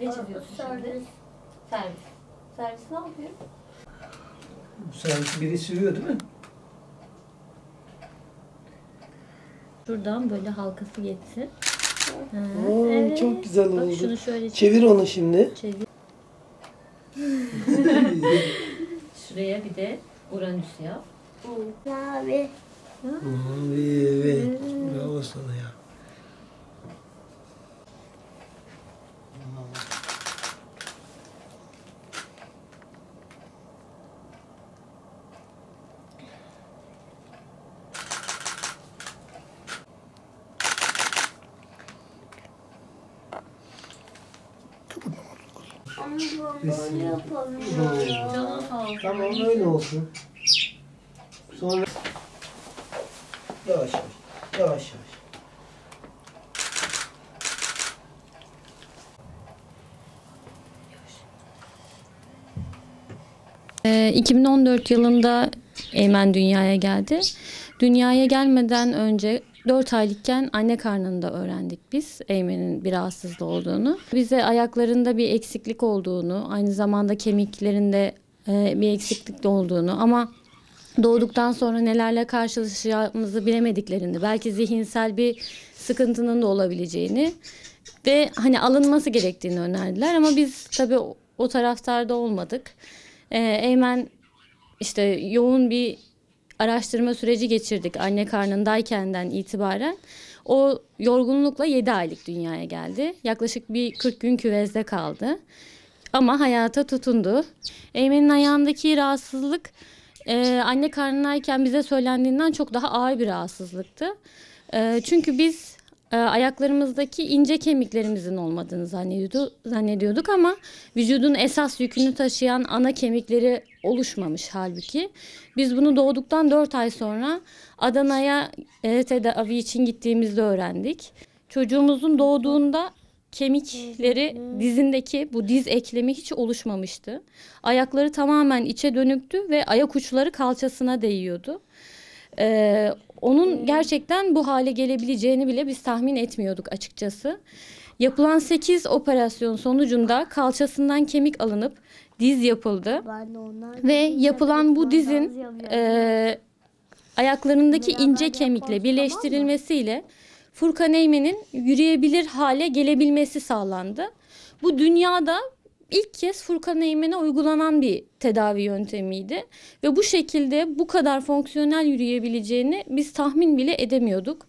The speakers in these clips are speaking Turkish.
Ne çiziyorsun şimdi? Servis. Servis ne yapıyor? Bu servis biri sürüyor değil mi? Şuradan böyle halkası geçsin. Oo, evet. Çok güzel oldu. Bak şunu şöyle çevir onu şimdi. Çevir. Şuraya bir de Uranüs yap. Mavi. Mavi evet. Bravo sana ya. Onu yapalım. Tamam öyle olsun. Sonra yavaş yavaş. Yavaş yavaş. Yavaş. 2014 yılında Eymen dünyaya geldi. Dünyaya gelmeden önce 4 aylıkken anne karnında öğrendik biz Eymen'in bir rahatsızlığı olduğunu. Bize ayaklarında bir eksiklik olduğunu, aynı zamanda kemiklerinde bir eksiklik olduğunu ama doğduktan sonra nelerle karşılaşacağımızı bilemediklerini, belki zihinsel bir sıkıntının da olabileceğini ve hani alınması gerektiğini önerdiler ama biz tabii o taraftarda olmadık. Eymen işte yoğun bir araştırma süreci geçirdik anne karnındaykenden itibaren. O yorgunlukla 7 aylık dünyaya geldi. Yaklaşık bir 40 gün küvezde kaldı. Ama hayata tutundu. Eymen'in ayağındaki rahatsızlık anne karnındayken bize söylendiğinden çok daha ağır bir rahatsızlıktı. Çünkü biz ayaklarımızdaki ince kemiklerimizin olmadığını zannediyorduk ama vücudun esas yükünü taşıyan ana kemikleri oluşmamış halbuki. Biz bunu doğduktan 4 ay sonra Adana'ya tedavi için gittiğimizde öğrendik. Çocuğumuzun doğduğunda kemikleri dizindeki bu diz eklemi hiç oluşmamıştı. Ayakları tamamen içe dönüktü ve ayak uçları kalçasına değiyordu. Onun gerçekten bu hale gelebileceğini bile biz tahmin etmiyorduk açıkçası. Yapılan 8 operasyon sonucunda kalçasından kemik alınıp diz yapıldı. Ve yapılan bu dizin ayaklarındaki ince kemikle birleştirilmesiyle Furkan Eymen'in yürüyebilir hale gelebilmesi sağlandı. Bu dünyada İlk kez Furkan Eymen'e uygulanan bir tedavi yöntemiydi. Ve bu şekilde bu kadar fonksiyonel yürüyebileceğini biz tahmin bile edemiyorduk.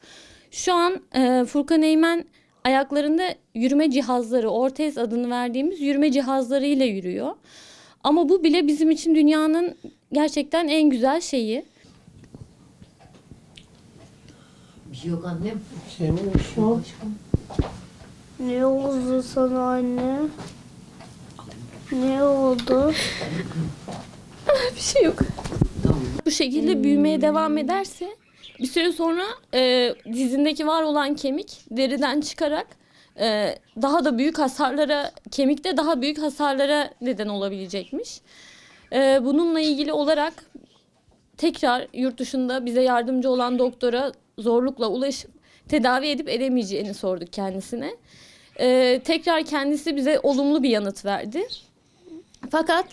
Şu an Furkan Eymen ayaklarında yürüme cihazları, ortez adını verdiğimiz yürüme cihazlarıyla yürüyor. Ama bu bile bizim için dünyanın gerçekten en güzel şeyi. Bir şey yok annem. Şey mi? Ne oldu sana anne? Ne oldu? Bir şey yok. Bu şekilde büyümeye devam ederse bir süre sonra dizindeki var olan kemik deriden çıkarak daha da büyük hasarlara, kemikte daha büyük hasarlara neden olabilecekmiş. Bununla ilgili olarak tekrar yurt dışında bize yardımcı olan doktora zorlukla ulaşıp tedavi edip edemeyeceğini sorduk kendisine. Tekrar kendisi bize olumlu bir yanıt verdi. Fakat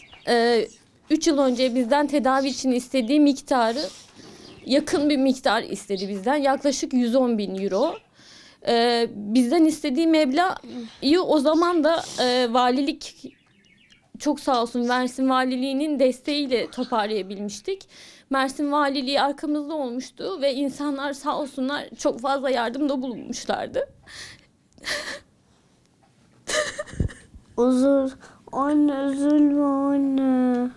3 yıl önce bizden tedavi için istediği miktarı yakın bir miktar istedi bizden. Yaklaşık 110.000 euro. Bizden istediği meblağı o zaman da valilik çok sağ olsun Mersin Valiliği'nin desteğiyle toparlayabilmiştik. Mersin Valiliği arkamızda olmuştu ve insanlar sağ olsunlar çok fazla yardımda bulunmuşlardı. Anne üzülme anne.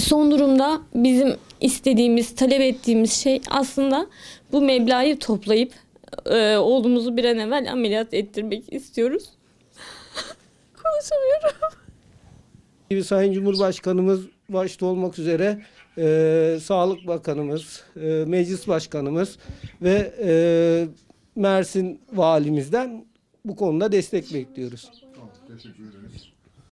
Son durumda bizim istediğimiz, talep ettiğimiz şey aslında bu meblağı toplayıp oğlumuzu bir an evvel ameliyat ettirmek istiyoruz. Konuşamıyorum. Sayın Cumhurbaşkanımız başta olmak üzere Sağlık Bakanımız, Meclis Başkanımız ve Mersin Valimizden bu konuda destek bekliyoruz. Tamam, teşekkür ederiz.